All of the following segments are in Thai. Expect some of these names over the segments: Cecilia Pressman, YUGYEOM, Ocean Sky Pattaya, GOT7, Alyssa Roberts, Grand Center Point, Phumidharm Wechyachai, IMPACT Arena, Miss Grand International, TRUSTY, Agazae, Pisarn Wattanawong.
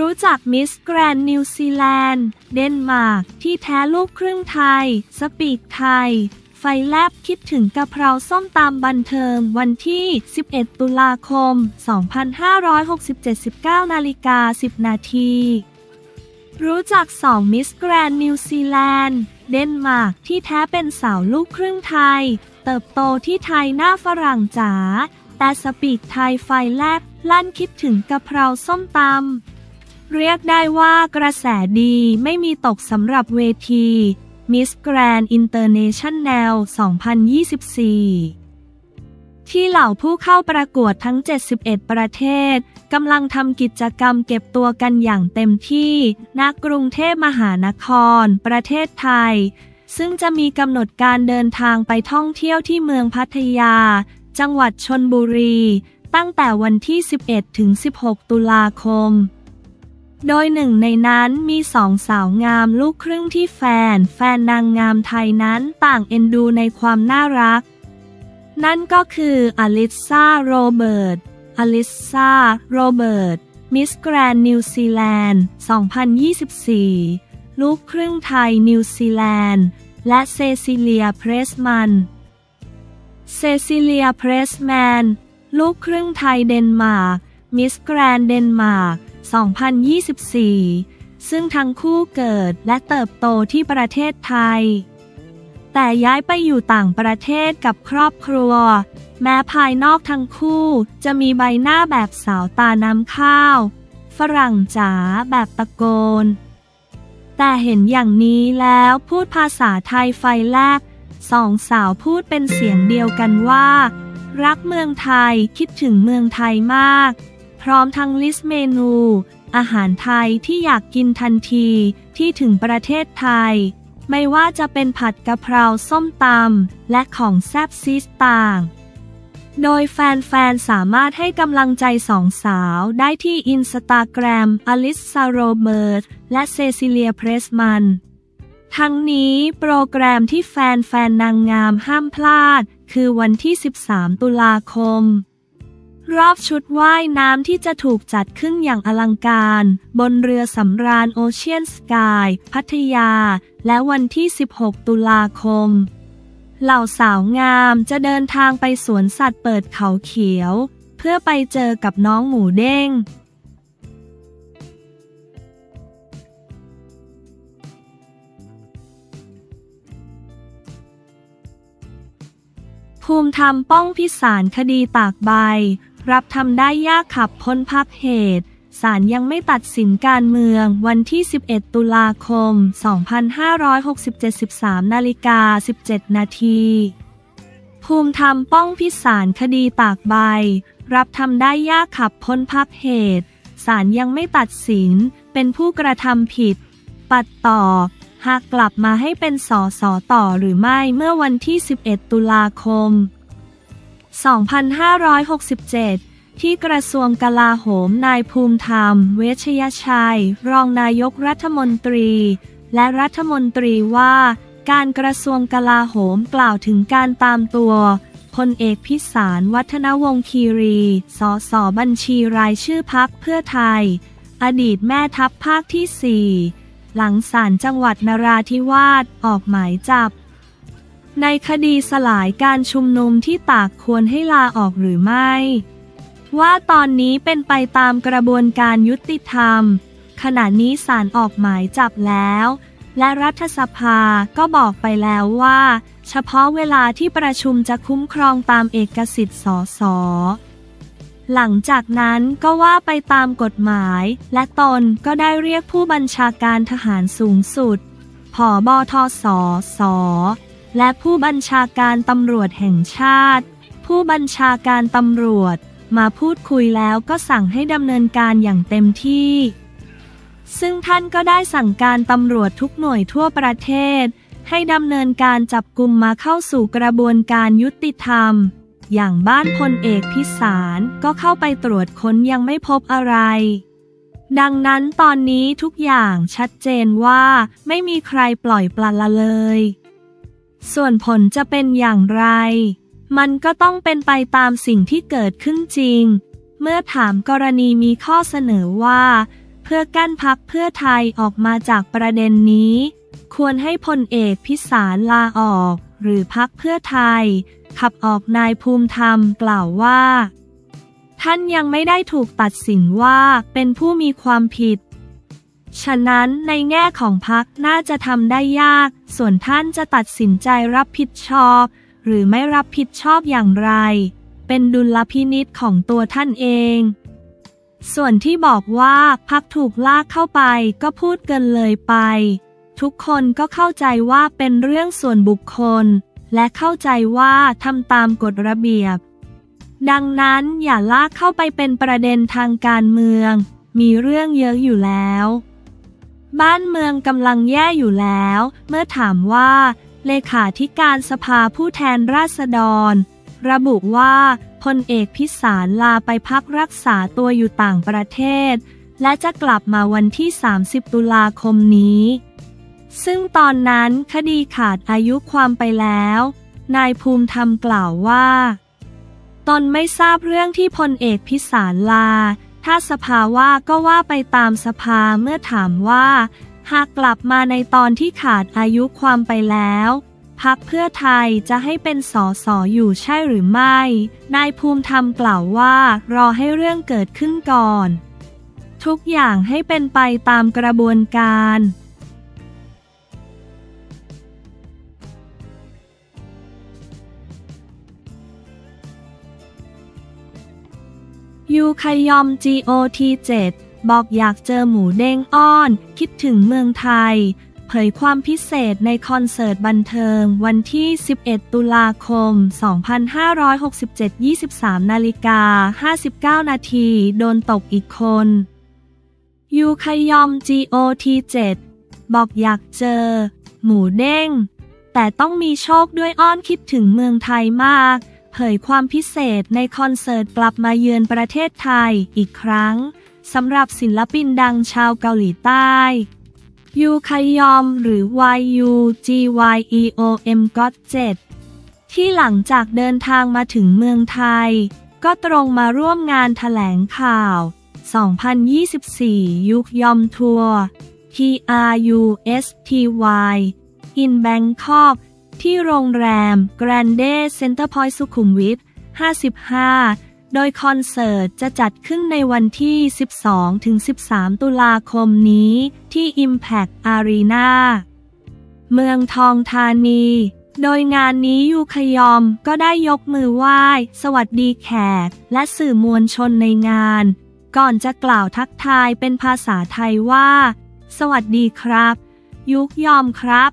รู้จักมิสแกรนด์นิวซีแลนด์เดนมาร์กที่แท้ลูกครึ่งไทยสปีกไทยไฟแลบคิดถึงกะเพราส้มตำบันเทิงวันที่11ตุลาคม2567 19:10 น.รู้จัก2มิสแกรนด์นิวซีแลนด์เดนมาร์กที่แท้เป็นสาวลูกครึ่งไทยเติบโตที่ไทยหน้าฝรั่งจ๋าแต่สปีกไทยไฟแลบลั่นคิดถึงกะเพราส้มตำเรียกได้ว่ากระแสดีไม่มีตกสำหรับเวทีMiss Grand International 2024 ที่เหล่าผู้เข้าประกวดทั้ง71ประเทศกำลังทำกิจกรรมเก็บตัวกันอย่างเต็มที่ณ กรุงเทพมหานครประเทศไทยซึ่งจะมีกำหนดการเดินทางไปท่องเที่ยวที่เมืองพัทยาจังหวัดชลบุรีตั้งแต่วันที่11ถึง16ตุลาคมโดยหนึ่งในนั้นมีสองสาวงามลูกครึ่งที่แฟนนางงามไทยนั้นต่างเอ็นดูในความน่ารักนั่นก็คืออลิซาโรเบิร์ตมิสแกรนด์นิวซีแลนด์2024ลูกครึ่งไทยนิวซีแลนด์และเซซิเลียเพรสแมนลูกครึ่งไทยเดนมาร์กมิสแกรนด์เดนมาร์ก2024ซึ่งทั้งคู่เกิดและเติบโตที่ประเทศไทยแต่ย้ายไปอยู่ต่างประเทศกับครอบครัวแม้ภายนอกทั้งคู่จะมีใบหน้าแบบสาวตาน้ำข้าวฝรั่งจ๋าแบบตะโกนแต่เห็นอย่างนี้แล้วพูดภาษาไทยไฟแลบสองสาวพูดเป็นเสียงเดียวกันว่ารักเมืองไทยคิดถึงเมืองไทยมากพร้อมทั้งลิสต์เมนูอาหารไทยที่อยากกินทันทีที่ถึงประเทศไทยไม่ว่าจะเป็นผัดกะเพราส้มตำและของแซ่บซีดต่างโดยแฟนๆสามารถให้กำลังใจสองสาวได้ที่อินสตาแกรมอลิซาโรเบิร์ตและเซซิเลียเพรสแมนทั้งนี้โปรแกรมที่แฟนนางงามห้ามพลาดคือวันที่13ตุลาคมรอบชุดว่ายน้ำที่จะถูกจัดขึ้นอย่างอลังการบนเรือสำราญโอเชียนสกายพัทยาและวันที่16ตุลาคมเหล่าสาวงามจะเดินทางไปสวนสัตว์เปิดเขาเขียวเพื่อไปเจอกับน้องหมูเด้งภูมิธรรมป้องพิสารคดีตากใบรับทำได้ยากขับพ้นพักเหตุศาลยังไม่ตัดสินการเมืองวันที่11ตุลาคม2567 13:17 น.ภูมิธรรมป้องพิสารคดีตากใบรับทำได้ยากขับพ้นพักเหตุศาลยังไม่ตัดสินเป็นผู้กระทำผิดปัดต่อหากกลับมาให้เป็นสสต่อหรือไม่เมื่อวันที่11ตุลาคม2567ที่กระทรวงกลาโหมนายภูมิธรรมเวชยชัยรองนายกรัฐมนตรีและรัฐมนตรีว่าการกระทรวงกลาโหมกล่าวถึงการตามตัวพลเอกพิสารวัฒนวงศ์คีรีสสบัญชีรายชื่อพรรคเพื่อไทยอดีตแม่ทัพภาคที่4หลังศาลจังหวัดนราธิวาสออกหมายจับในคดีสลายการชุมนุมที่ตากควรให้ลาออกหรือไม่ว่าตอนนี้เป็นไปตามกระบวนการยุติธรรมขณะนี้ศาลออกหมายจับแล้วและรัฐสภาก็บอกไปแล้วว่าเฉพาะเวลาที่ประชุมจะคุ้มครองตามเอกสิทธิ์สสหลังจากนั้นก็ว่าไปตามกฎหมายและตนก็ได้เรียกผู้บัญชาการทหารสูงสุดผบ.ทสสและผู้บัญชาการตำรวจแห่งชาติผู้บัญชาการตำรวจมาพูดคุยแล้วก็สั่งให้ดำเนินการอย่างเต็มที่ซึ่งท่านก็ได้สั่งการตำรวจทุกหน่วยทั่วประเทศให้ดำเนินการจับกุมมาเข้าสู่กระบวนการยุติธรรมอย่างบ้านพลเอกพิสารก็เข้าไปตรวจค้นยังไม่พบอะไรดังนั้นตอนนี้ทุกอย่างชัดเจนว่าไม่มีใครปล่อยปละละเลยส่วนผลจะเป็นอย่างไรมันก็ต้องเป็นไปตามสิ่งที่เกิดขึ้นจริงเมื่อถามกรณีมีข้อเสนอว่าเ พื่อกั้นพรรคเพื่อไทยออกมาจากประเด็นนี้ควรให้พลเอกพิสารลาออกหรือพรรคเพื่อไทยขับออกนายภูมิธรรมกล่าวว่าท่านยังไม่ได้ถูกตัดสินว่าเป็นผู้มีความผิดฉะนั้นในแง่ของพรรคน่าจะทำได้ยากส่วนท่านจะตัดสินใจรับผิดชอบหรือไม่รับผิดชอบอย่างไรเป็นดุลพินิจของตัวท่านเองส่วนที่บอกว่าพรรคถูกลากเข้าไปก็พูดเกินเลยไปทุกคนก็เข้าใจว่าเป็นเรื่องส่วนบุคคลและเข้าใจว่าทำตามกฎระเบียบดังนั้นอย่าลากเข้าไปเป็นประเด็นทางการเมืองมีเรื่องเยอะอยู่แล้วบ้านเมืองกำลังแย่อยู่แล้วเมื่อถามว่าเลขาธิการสภาผู้แทนราษฎรระบุว่าพลเอกพิสารลาไปพักรักษาตัวอยู่ต่างประเทศและจะกลับมาวันที่30ตุลาคมนี้ซึ่งตอนนั้นคดีขาดอายุความไปแล้วนายภูมิธรรมกล่าวว่าตนไม่ทราบเรื่องที่พลเอกพิสารลาถ้าสภาว่าก็ว่าไปตามสภาเมื่อถามว่าหากกลับมาในตอนที่ขาดอายุความไปแล้วพรรคเพื่อไทยจะให้เป็นส.ส.อยู่ใช่หรือไม่นายภูมิธรรมกล่าวว่ารอให้เรื่องเกิดขึ้นก่อนทุกอย่างให้เป็นไปตามกระบวนการยูคยอม GOT7 บอกอยากเจอหมูเด้งอ้อนคิดถึงเมืองไทยเผยความพิเศษในคอนเสิร์ตบันเทิงวันที่11ตุลาคม2567 23:59 นาทีโดนตกอีกคนยูคยอม GOT7 บอกอยากเจอหมูเด้งแต่ต้องมีโชคด้วยอ้อนคิดถึงเมืองไทยมากเผยความพิเศษในคอนเสิร์ตกลับมาเยือนประเทศไทยอีกครั้งสำหรับศิลปินดังชาวเกาหลีใต้ยูคยอมหรือ YUGYEOM GOT7 ที่หลังจากเดินทางมาถึงเมืองไทยก็ตรงมาร่วมงานแถลงข่าว2024ยูคยอมทัวร์ TRUSTY in Bangkokที่โรงแรม Grand Center Point สุขุมวิท55โดยคอนเสิร์ตจะจัดขึ้นในวันที่ 12-13 ตุลาคมนี้ที่ IMPACT Arena เมืองทองธานีโดยงานนี้ยูคยอมก็ได้ยกมือไหว้สวัสดีแขกและสื่อมวลชนในงานก่อนจะกล่าวทักทายเป็นภาษาไทยว่าสวัสดีครับยูคยอมครับ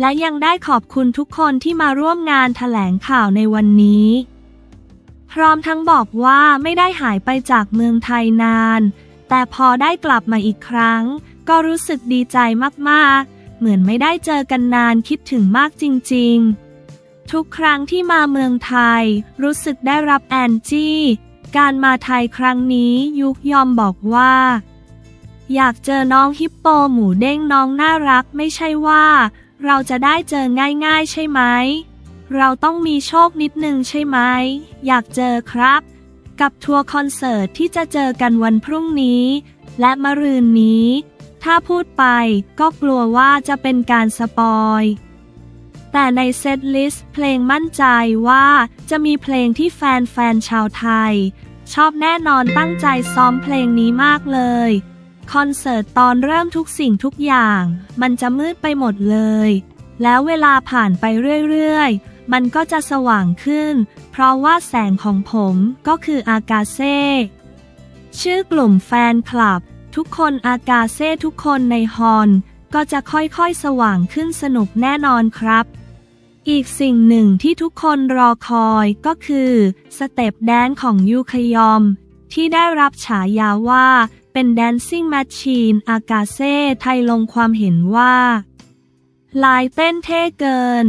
และยังได้ขอบคุณทุกคนที่มาร่วมงานแถลงข่าวในวันนี้พร้อมทั้งบอกว่าไม่ได้หายไปจากเมืองไทยนานแต่พอได้กลับมาอีกครั้งก็รู้สึกดีใจมากๆเหมือนไม่ได้เจอกันนานคิดถึงมากจริงๆทุกครั้งที่มาเมืองไทยรู้สึกได้รับแอนจี้การมาไทยครั้งนี้ยุคยอมบอกว่าอยากเจอน้องฮิปโปหมูเด้งน้องน่ารักไม่ใช่ว่าเราจะได้เจอง่ายๆใช่ไหมเราต้องมีโชคนิดนึงใช่ไหมอยากเจอครับกับทัวร์คอนเสิร์ตที่จะเจอกันวันพรุ่งนี้และมะรืนนี้ถ้าพูดไปก็กลัวว่าจะเป็นการสปอยแต่ในเซตลิสต์เพลงมั่นใจว่าจะมีเพลงที่แฟนๆชาวไทยชอบแน่นอนตั้งใจซ้อมเพลงนี้มากเลยคอนเสิร์ตตอนเริ่มทุกสิ่งทุกอย่างมันจะมืดไปหมดเลยแล้วเวลาผ่านไปเรื่อยๆมันก็จะสว่างขึ้นเพราะว่าแสงของผมก็คืออากาเซ่ชื่อกลุ่มแฟนคลับทุกคนอากาเซ่ทุกคนในฮอลล์ก็จะค่อยๆสว่างขึ้นสนุกแน่นอนครับอีกสิ่งหนึ่งที่ทุกคนรอคอยก็คือสเต็ปแดนซ์ของยูคยอมที่ได้รับฉายาว่าเป็น Dancing Machine อากาเซ่ไทยลงความเห็นว่าลายเต้นเท่เกิน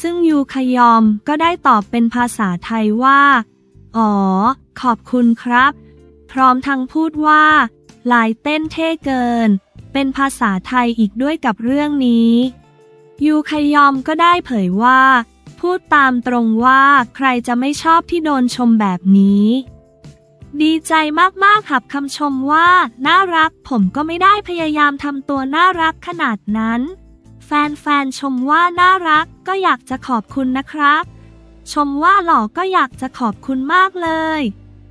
ซึ่งยูคยอมก็ได้ตอบเป็นภาษาไทยว่าอ๋อขอบคุณครับพร้อมทั้งพูดว่าลายเต้นเท่เกินเป็นภาษาไทยอีกด้วยกับเรื่องนี้ยูคยอมก็ได้เผยว่าพูดตามตรงว่าใครจะไม่ชอบที่โดนชมแบบนี้ ดีใจมากๆหับคำชมว่าน่ารักผมก็ไม่ได้พยายามทำตัวน่ารักขนาดนั้นแฟนๆชมว่าน่ารักก็อยากจะขอบคุณนะครับชมว่าหล่อก็อยากจะขอบคุณมากเลย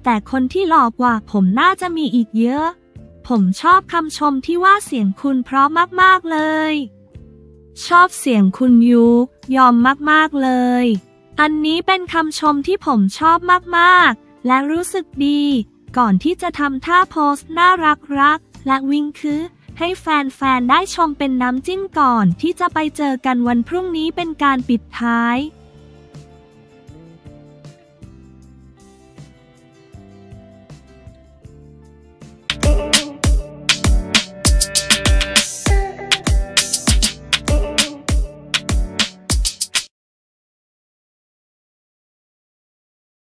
แต่คนที่หล่อกว่าผมน่าจะมีอีกเยอะผมชอบคำชมที่ว่าเสียงคุณเพราะมากๆเลยชอบเสียงคุณยูยอมมากๆเลยอันนี้เป็นคำชมที่ผมชอบมากๆและรู้สึกดีก่อนที่จะทำท่าโพสน่ารักๆและวิ่งคือให้แฟนๆได้ชมเป็นน้ำจิ้มก่อนที่จะไปเจอกันวันพรุ่งนี้เป็นการปิดท้าย